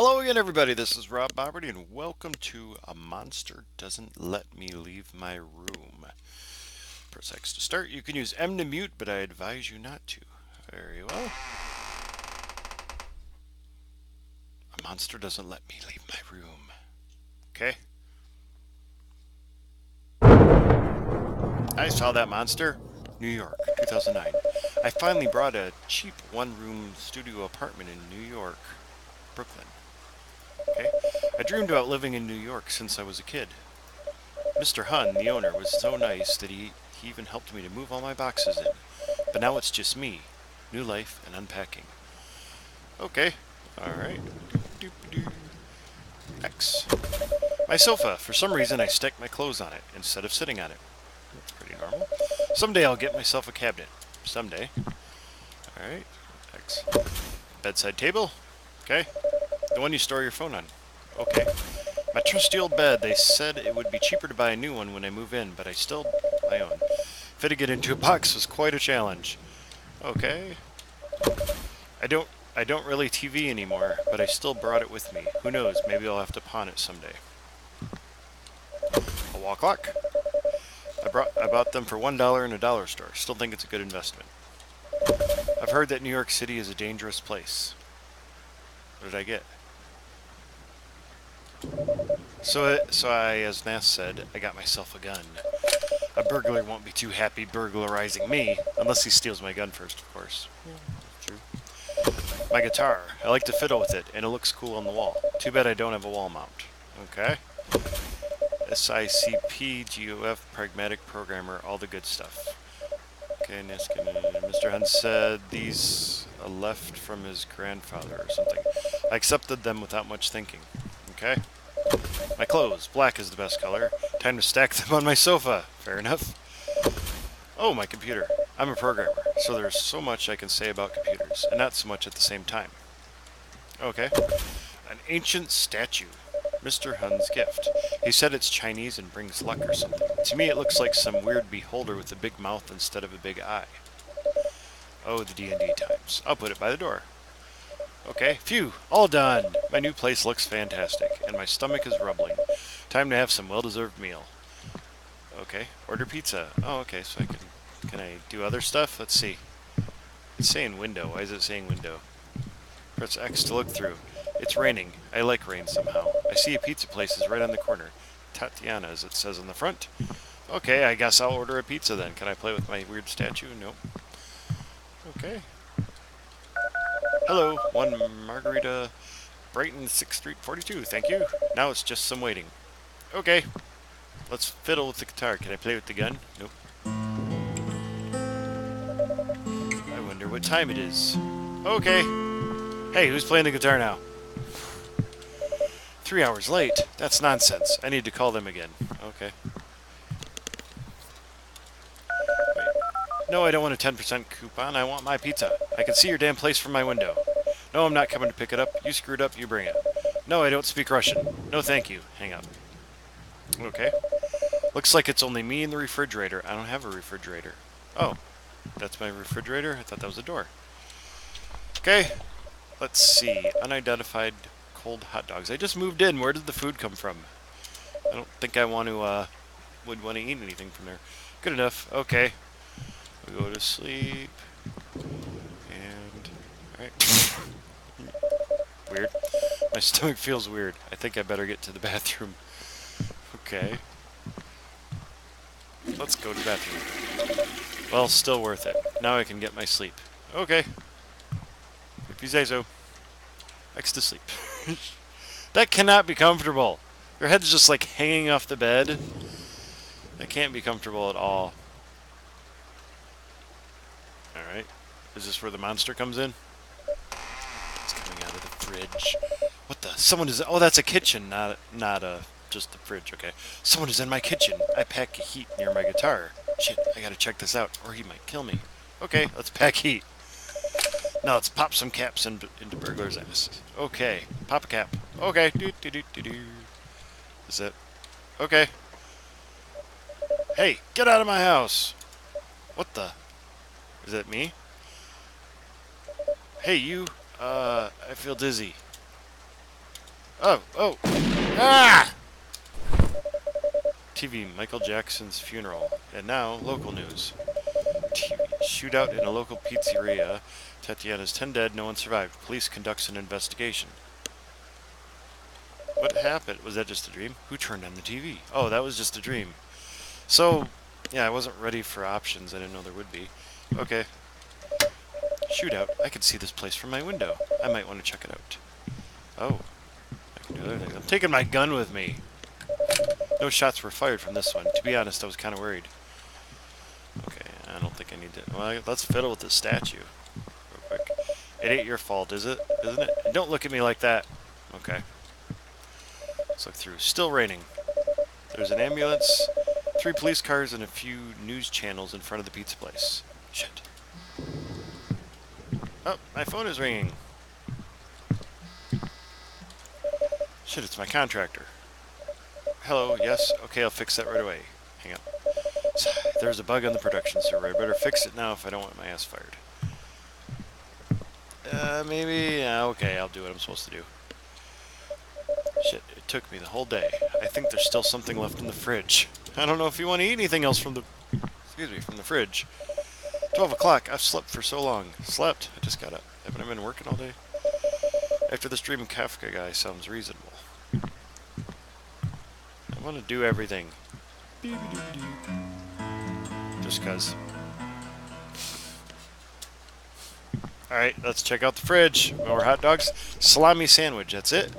Hello again, everybody. This is Rob Boberty, and welcome to A Monster Doesn't Let Me Leave My Room. Press X to start. You can use M to mute, but I advise you not to. Very well. A monster doesn't let me leave my room. Okay. I saw that monster. New York, 2009. I finally bought a cheap one-room studio apartment in New York, Brooklyn. Okay. I dreamed about living in New York since I was a kid. Mr. Hun, the owner, was so nice that he even helped me to move all my boxes in. But now it's just me. New life and unpacking. Okay. Alright. X. My sofa. For some reason, I stacked my clothes on it instead of sitting on it. That's pretty normal. Someday I'll get myself a cabinet. Someday. Alright. X. Bedside table. Okay. The one you store your phone on. Okay. My trusty old bed. They said it would be cheaper to buy a new one when I move in, but I still buy one. Fitting it into a box was quite a challenge. Okay. I don't really TV anymore, but I still brought it with me. Who knows? Maybe I'll have to pawn it someday. A wall clock. I bought them for $1 in a dollar store. Still think it's a good investment. I've heard that New York City is a dangerous place. What did I get? So I, as Nas said, I got myself a gun. A burglar won't be too happy burglarizing me, unless he steals my gun first, of course. Yeah, true. My guitar. I like to fiddle with it, and it looks cool on the wall. Too bad I don't have a wall mount. Okay. SICP, GOF, pragmatic programmer, all the good stuff. Okay, Mr. Hunt said these are left from his grandfather or something. I accepted them without much thinking. Okay. My clothes. Black is the best color. Time to stack them on my sofa. Fair enough. Oh, my computer. I'm a programmer, so there's so much I can say about computers, and not so much at the same time. Okay. An ancient statue. Mr. Hun's gift. He said it's Chinese and brings luck or something. To me, it looks like some weird beholder with a big mouth instead of a big eye. Oh, the D&D times. I'll put it by the door. Okay, phew, all done. My new place looks fantastic, and my stomach is rumbling. Time to have some well-deserved meal. Okay, order pizza. Oh, okay, so I can I do other stuff? Let's see. It's saying window. Why is it saying window? Press X to look through. It's raining. I like rain somehow. I see a pizza place is right on the corner. Tatiana, as it says on the front. Okay, I guess I'll order a pizza then. Can I play with my weird statue? Nope. Okay. Hello, one margarita, Brighton, 6th Street, 42, thank you. Now it's just some waiting. Okay, let's fiddle with the guitar. Can I play with the gun? Nope. I wonder what time it is. Okay. Hey, who's playing the guitar now? 3 hours late? That's nonsense. I need to call them again. Okay. Wait. No, I don't want a 10% coupon. I want my pizza. I can see your damn place from my window. No, I'm not coming to pick it up. You screwed up, you bring it. No, I don't speak Russian. No, thank you. Hang up. Okay. Looks like it's only me in the refrigerator. I don't have a refrigerator. Oh, that's my refrigerator? I thought that was a door. Okay. Let's see. Unidentified cold hot dogs. I just moved in. Where did the food come from? I don't think I want to, would want to eat anything from there. Good enough. Okay. We'll go to sleep. Weird. My stomach feels weird. I think I better get to the bathroom. Okay. Let's go to the bathroom. Well, still worth it. Now I can get my sleep. Okay. If you say so. Next to sleep. That cannot be comfortable. Your head's just like hanging off the bed. That can't be comfortable at all. Alright. Is this where the monster comes in? Fridge. What the? Someone is... Oh, that's a kitchen, not just the fridge, okay. Someone is in my kitchen. I pack a heat near my guitar. Shit, I gotta check this out, or he might kill me. Okay, let's pack heat. Now let's pop some caps into burglar's ass. Okay, pop a cap. Okay. Is it? Okay. Hey, get out of my house! What the? Is that me? Hey, you... I feel dizzy. Oh, oh! Ah! TV, Michael Jackson's funeral. And now, local news. TV, shootout in a local pizzeria. Tatiana's 10 dead, no one survived. Police conducts an investigation. What happened? Was that just a dream? Who turned on the TV? Oh, that was just a dream. So, yeah, I wasn't ready for options. I didn't know there would be. Okay. Shootout. I can see this place from my window. I might want to check it out. Oh. I can do other things. I'm taking my gun with me. No shots were fired from this one. To be honest, I was kind of worried. Okay, I don't think I need to... Well, let's fiddle with this statue. Real quick. It ain't your fault, is it? Isn't it? And don't look at me like that. Okay. Let's look through. Still raining. There's an ambulance, 3 police cars, and a few news channels in front of the pizza place. Shit. Oh, my phone is ringing. Shit, it's my contractor. Hello, yes? Okay, I'll fix that right away. Hang up. There's a bug on the production server. I better fix it now if I don't want my ass fired. Maybe... okay, I'll do what I'm supposed to do. Shit, it took me the whole day. I think there's still something left in the fridge. I don't know if you want to eat anything else from the... Excuse me, from the fridge. 12 o'clock. I've slept for so long. Slept? I just got up. Haven't I been working all day? After this dream, Kafka guy sounds reasonable. I want to do everything. Just cuz. Alright, let's check out the fridge. More hot dogs. Salami sandwich, that's it.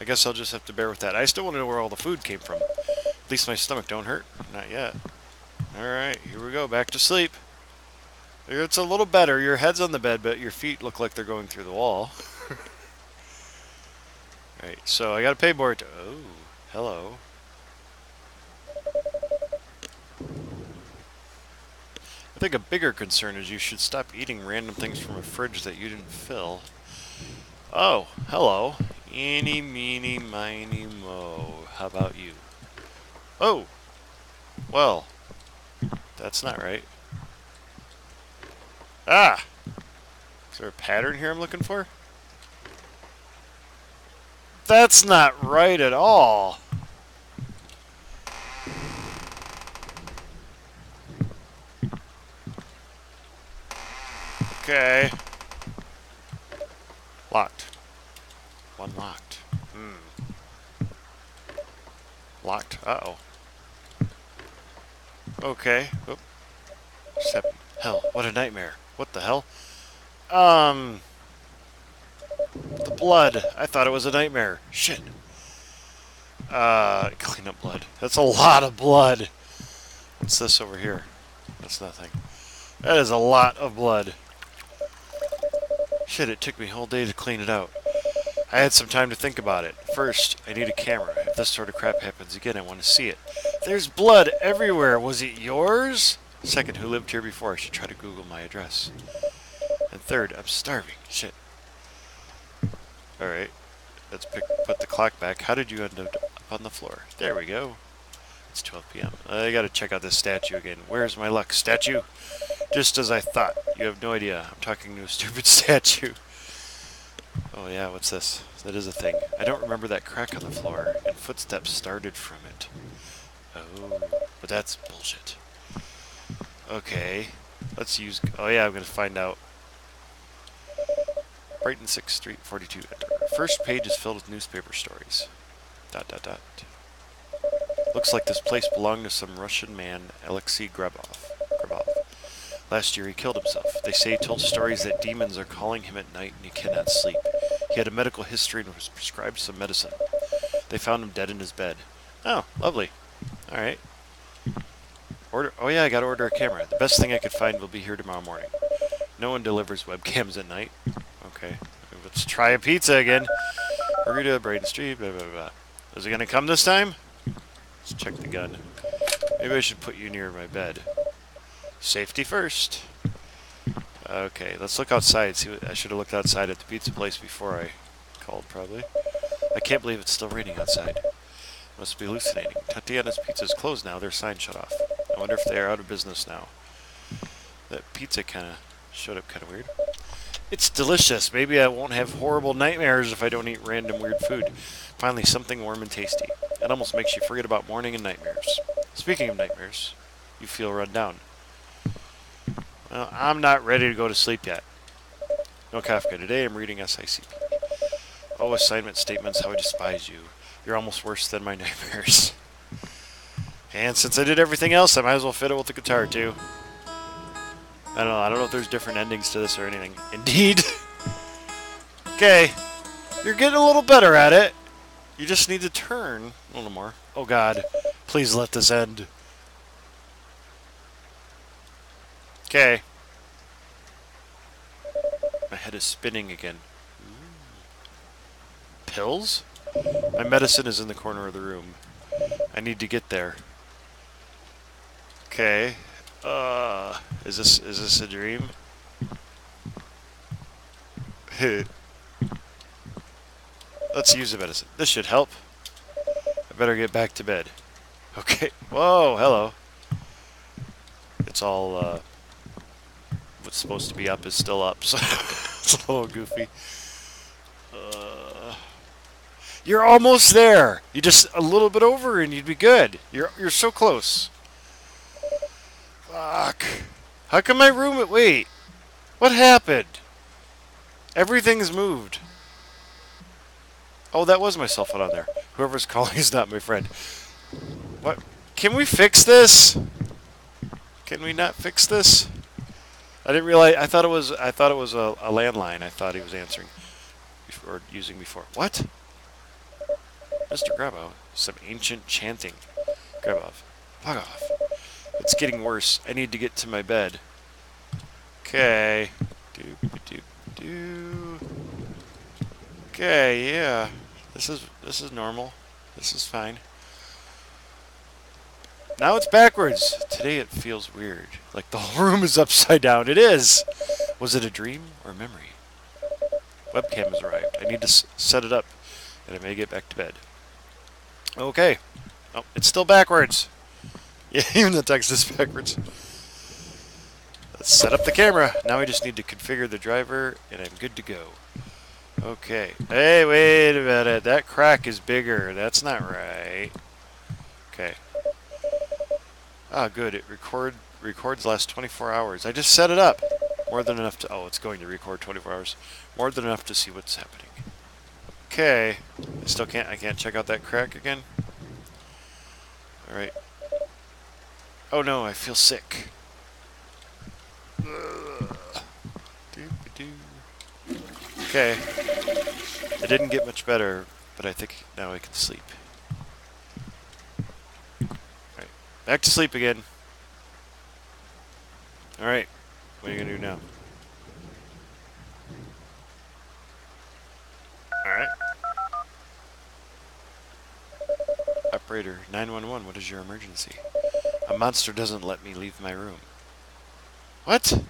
I guess I'll just have to bear with that. I still want to know where all the food came from. At least my stomach don't hurt. Not yet. Alright, here we go. Back to sleep. It's a little better. Your head's on the bed, but your feet look like they're going through the wall. Alright, so I gotta pay more to... Oh, hello. I think a bigger concern is you should stop eating random things from a fridge that you didn't fill. Oh, hello. Eeny, meeny, miny, moe. How about you? Oh! Well. That's not right. Ah! Is there a pattern here I'm looking for? That's not right at all! Okay. Locked. Unlocked. Hmm. Locked. Uh-oh. Okay. Oop. Except, hell, what a nightmare. What the hell? The blood. I thought it was a nightmare. Shit. Clean up blood. That's a lot of blood. What's this over here? That's nothing. That is a lot of blood. Shit, it took me a whole day to clean it out. I had some time to think about it. First, I need a camera. If this sort of crap happens again, I want to see it. There's blood everywhere. Was it yours? Second, who lived here before? I should try to Google my address. And third, I'm starving. Shit. Alright. Let's put the clock back. How did you end up on the floor? There we go. It's 12 p.m. I gotta check out this statue again. Where's my luck, statue? Just as I thought. You have no idea. I'm talking to a stupid statue. Oh yeah, what's this? That is a thing. I don't remember that crack on the floor, and footsteps started from it. Oh, but that's bullshit. Okay, let's use... Oh yeah, I'm gonna find out. Brighton 6th Street, 42. First page is filled with newspaper stories. Dot dot dot. Looks like this place belonged to some Russian man, Alexey Grubov. Last year he killed himself. They say he told stories that demons are calling him at night and he cannot sleep. He had a medical history and was prescribed some medicine. They found him dead in his bed. Oh, lovely. Alright. Order. Oh yeah, I gotta order a camera. The best thing I could find will be here tomorrow morning. No one delivers webcams at night. Okay. Let's try a pizza again. Burrito, Braden Street, blah, blah, blah. Is it gonna come this time? Let's check the gun. Maybe I should put you near my bed. Safety first. Okay, let's look outside. See, I should have looked outside at the pizza place before I called, probably. I can't believe it's still raining outside. Must be hallucinating. Tatiana's Pizza's closed now. Their sign shut off. I wonder if they are out of business now. That pizza kind of showed up kind of weird. It's delicious. Maybe I won't have horrible nightmares if I don't eat random weird food. Finally, something warm and tasty. It almost makes you forget about morning and nightmares. Speaking of nightmares, you feel run down. Well, I'm not ready to go to sleep yet. No Kafka today. I'm reading SICP. Oh, assignment statements, how I despise you. You're almost worse than my nightmares. And since I did everything else, I might as well fit it with the guitar, too. I don't know if there's different endings to this or anything. Indeed. Okay. You're getting a little better at it. You just need to turn a little more. Oh, God. Please let this end. Okay. My head is spinning again. Ooh. Pills? My medicine is in the corner of the room. I need to get there. Okay. Is this a dream? Let's use the medicine. This should help. I better get back to bed. Okay. Whoa, hello. It's all, what's supposed to be up is still up, so it's a little goofy. You're almost there! You just a little bit over and you'd be good. You're so close. Fuck. How come my room... Wait. What happened? Everything's moved. Oh, that was my cell phone on there. Whoever's calling is not my friend. What? Can we fix this? Can we not fix this? I didn't realize... I thought it was a landline. I thought he was answering. Or using before. What? Mr. Grubov. Some ancient chanting. Grubov. Fuck off. It's getting worse. I need to get to my bed. Okay. Do. Okay, yeah. This is normal. This is fine. Now it's backwards. Today it feels weird. Like the whole room is upside down. It is. Was it a dream or a memory? Webcam has arrived. I need to set it up, and I may get back to bed. Okay. Oh, it's still backwards. Yeah, even the text is backwards. Let's set up the camera. Now I just need to configure the driver, and I'm good to go. Okay. Hey, wait a minute. That crack is bigger. That's not right. Okay. Ah, good. It records last 24 hours. I just set it up. More than enough to... Oh, it's going to record 24 hours. More than enough to see what's happening. Okay. I still can't... I can't check out that crack again. All right. Oh no, I feel sick. Okay. I didn't get much better, but I think now I can sleep. Alright, back to sleep again. Alright, what are you gonna do now? Alright. Operator, 911, what is your emergency? A monster doesn't let me leave my room. What?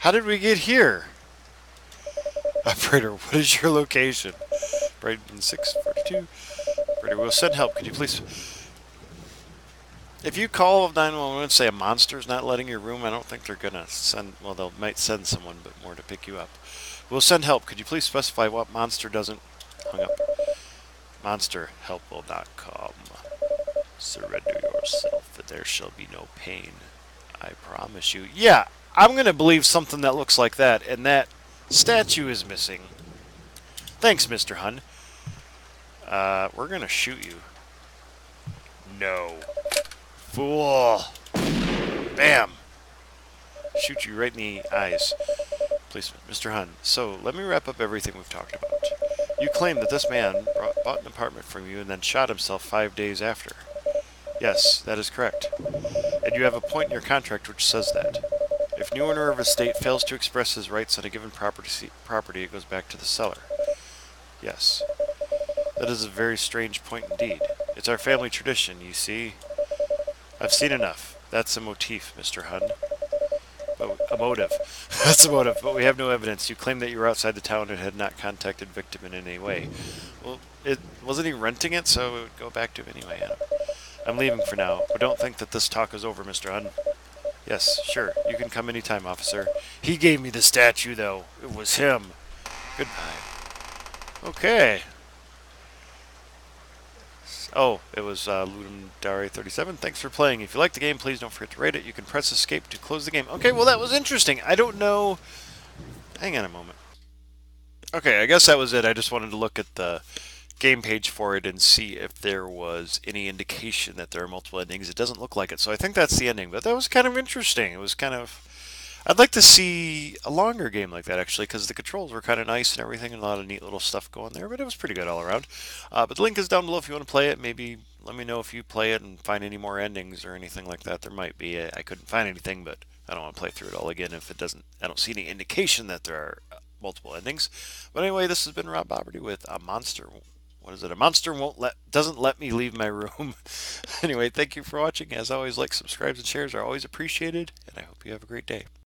How did we get here? Operator, what is your location? Brighton 642. Operator, we'll send help. Could you please... If you call 911 and say a monster's not letting your room, I don't think they're gonna send... Well, they might send someone, but more to pick you up. We'll send help. Could you please specify what monster doesn't... Hung up. Monster, help will not come. Surrender yourself, and there shall be no pain. I promise you. Yeah, I'm going to believe something that looks like that, and that statue is missing. Thanks, Mr. Hun. We're going to shoot you. No. Fool. Bam. Shoot you right in the eyes. Policeman, Mr. Hun, so let me wrap up everything we've talked about. You claim that this man bought an apartment from you and then shot himself 5 days after. Yes, that is correct. And you have a point in your contract which says that. If new owner of estate fails to express his rights on a given property, it goes back to the seller. Yes. That is a very strange point indeed. It's our family tradition, you see. I've seen enough. That's a motif, Mr. Hun. A motive. That's a motive, but we have no evidence. You claim that you were outside the town and had not contacted victim in any way. Well, it wasn't he renting it, so it would go back to him anyway. I'm leaving for now, but don't think that this talk is over, Mr. Hun. Yes, sure. You can come anytime, officer. He gave me the statue, though. It was him. Goodbye. Okay. Oh, it was Ludum Dare 37. Thanks for playing. If you like the game, please don't forget to rate it. You can press escape to close the game. Okay, well, that was interesting. I don't know. Hang on a moment. Okay, I guess that was it. I just wanted to look at the game page for it and see if there was any indication that there are multiple endings. It doesn't look like it, so I think that's the ending. But that was kind of interesting. It was kind of... I'd like to see a longer game like that, actually, because the controls were kind of nice and everything, and a lot of neat little stuff going there, but it was pretty good all around. But the link is down below if you want to play it. Maybe let me know if you play it and find any more endings or anything like that. There might be. I couldn't find anything, but I don't want to play through it all again if it doesn't... I don't see any indication that there are multiple endings. But anyway, this has been Rob Boberty with A Monster... What is it? A monster doesn't let me leave my room. Anyway, thank you for watching. As always, likes, subscribes, and shares are always appreciated, and I hope you have a great day.